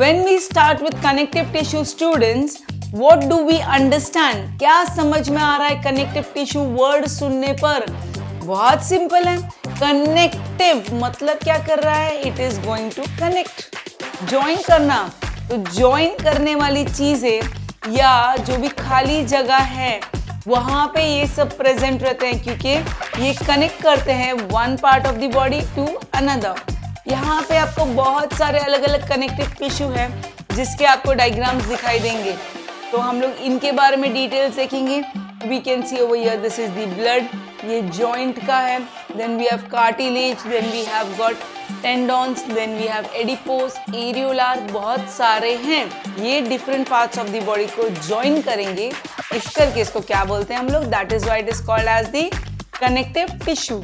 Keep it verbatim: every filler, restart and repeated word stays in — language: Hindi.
When we start with connective tissue students, what do we understand? क्या समझ में आ रहा है कनेक्टिव टिश्यू वर्ड सुनने पर? बहुत सिंपल है. कनेक्टिव मतलब क्या कर रहा है? It is going to connect. Join करना, तो ज्वाइन करने वाली चीजें या जो भी खाली जगह है वहां पे ये सब प्रेजेंट रहते हैं, क्योंकि ये कनेक्ट करते हैं one part of the body to another. यहाँ पे आपको बहुत सारे अलग अलग कनेक्टिव टिश्यू हैं जिसके आपको डायग्राम्स दिखाई देंगे, तो हम लोग इनके बारे में डिटेल्स देखेंगे. We can see over here this is the blood, ये जॉइंट का है. Then we have cartilage, then we have got tendons, then we have adipose, areolar, बहुत सारे हैं. ये different parts of the body को जॉइन करेंगे, इस करके इसको क्या बोलते हैं हम लोग? That is why it is called as the connective tissue.